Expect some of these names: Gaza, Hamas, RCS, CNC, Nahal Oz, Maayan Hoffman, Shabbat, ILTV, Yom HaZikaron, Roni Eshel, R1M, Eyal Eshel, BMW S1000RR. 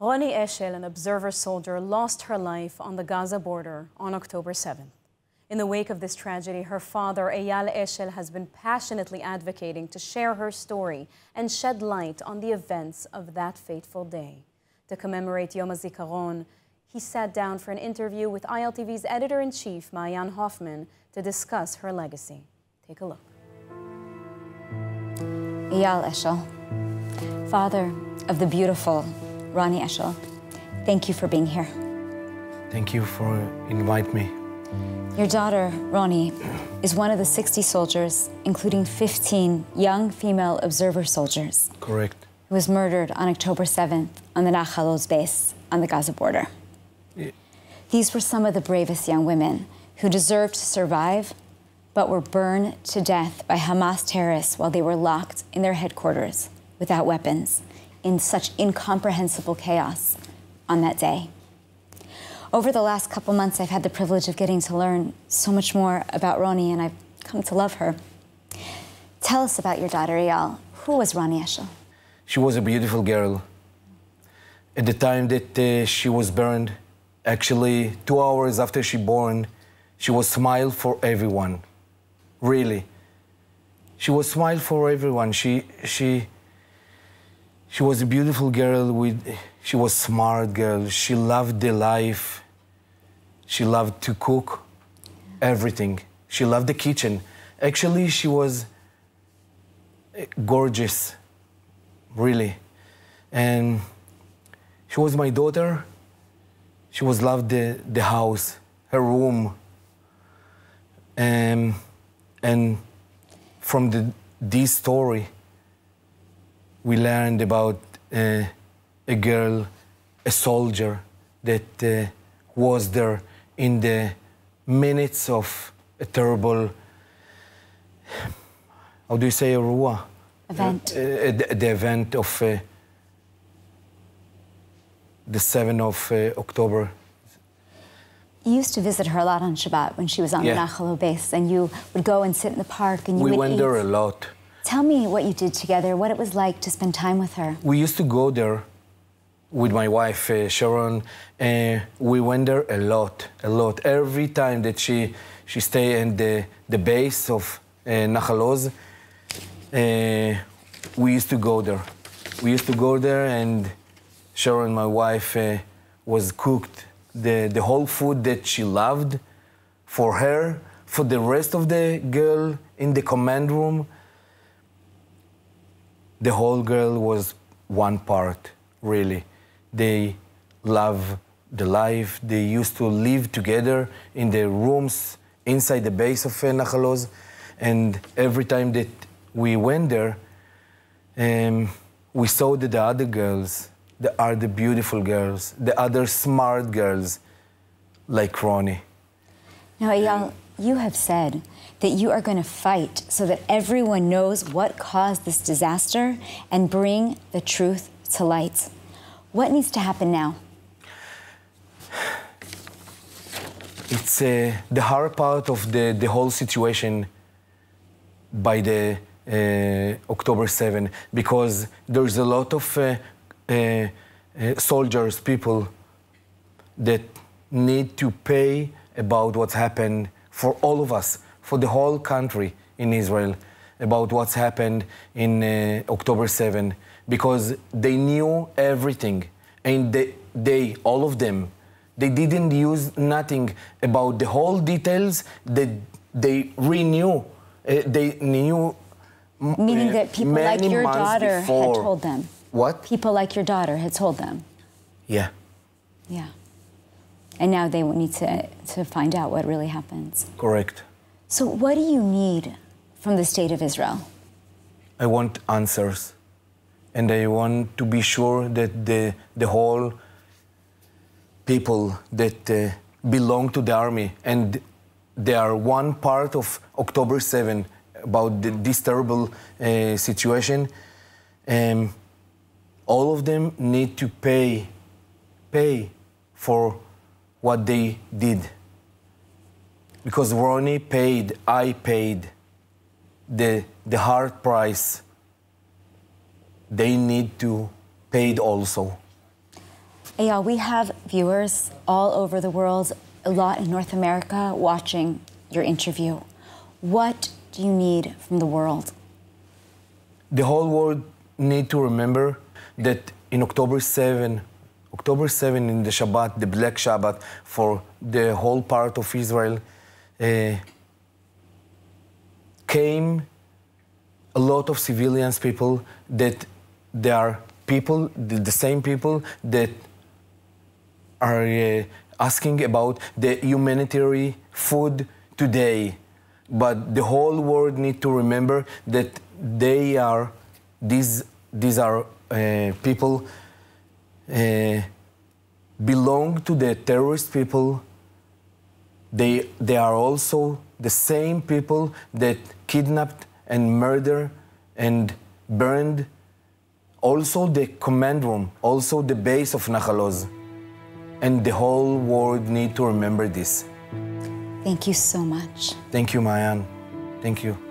Roni Eshel, an observer soldier, lost her life on the Gaza border on October 7th. In the wake of this tragedy, her father, Eyal Eshel, has been passionately advocating to share her story and shed light on the events of that fateful day. To commemorate Yom HaZikaron, he sat down for an interview with ILTV's editor-in-chief, Maayan Hoffman, to discuss her legacy. Take a look. Eyal Eshel, father of the beautiful Roni Eshel, thank you for being here. Thank you for inviting me. Your daughter, Roni, is one of the 60 soldiers, including 15 young female observer soldiers. Correct. Who was murdered on October 7th on the Nahal Oz base on the Gaza border. Yeah. These were some of the bravest young women who deserved to survive, but were burned to death by Hamas terrorists while they were locked in their headquarters without weapons, in such incomprehensible chaos on that day. Over the last couple months, I've had the privilege of getting to learn so much more about Roni, and I've come to love her. Tell us about your daughter, Eyal. Who was Roni Eshel? She was a beautiful girl. At the time that she was burned, actually 2 hours after she was born, she was smile for everyone, really. She was smile for everyone. She was a beautiful girl. She was smart girl. She loved the life. She loved to cook everything. She loved the kitchen. Actually, she was gorgeous, really. And she was my daughter. She was loved the house, her room. And from this story, we learned about a girl, a soldier, that was there in the minutes of a terrible, how do you say, Rua? Event. The event of the 7th of October. You used to visit her a lot on Shabbat when she was on the Nahal Oz base, and you would go and sit in the park and you would eat. We went there a lot. Tell me what you did together, what it was like to spend time with her. We used to go there with my wife, Sharon. We went there a lot, a lot. Every time that she stayed in the base of Nahal Oz, we used to go there. We used to go there, and Sharon, my wife, was cooked the whole food that she loved for her, for the rest of the girl in the command room. The whole girl was one part, really. They love the life. They used to live together in their rooms inside the base of Nahal Oz. And every time that we went there, we saw that the other girls, the other beautiful girls, the other smart girls, like Roni. Now, Eyal, you have said that you are going to fight so that everyone knows what caused this disaster and bring the truth to light. What needs to happen now? It's the hard part of the whole situation by the October 7th, because there's a lot of soldiers, people that need to pay about what's happened for all of us, for the whole country in Israel, about what's happened in October 7, because they knew everything, and all of them, they didn't use nothing about the whole details that they renew. They knew. Meaning that people like your daughter had told them. What? People like your daughter had told them. Yeah. Yeah. And now they need to find out what really happens. Correct. So what do you need from the state of Israel? I want answers, and I want to be sure that the whole people that belong to the army, and they are one part of October 7, about this terrible situation, all of them need to pay for what they did. Because Roni paid, I paid the hard price. They need to pay it also. Eyal, we have viewers all over the world, a lot in North America, watching your interview. What do you need from the world? The whole world needs to remember that in October 7 in the Shabbat, the Black Shabbat, for the whole part of Israel, came a lot of civilians, people, that they are people, the same people that are asking about the humanitarian food today. But the whole world needs to remember that they are, these are people belong to the terrorist people. They are also the same people that kidnapped and murdered and burned also the command room, also the base of Nahal Oz. And the whole world needs to remember this. Thank you so much. Thank you, Maayan. Thank you.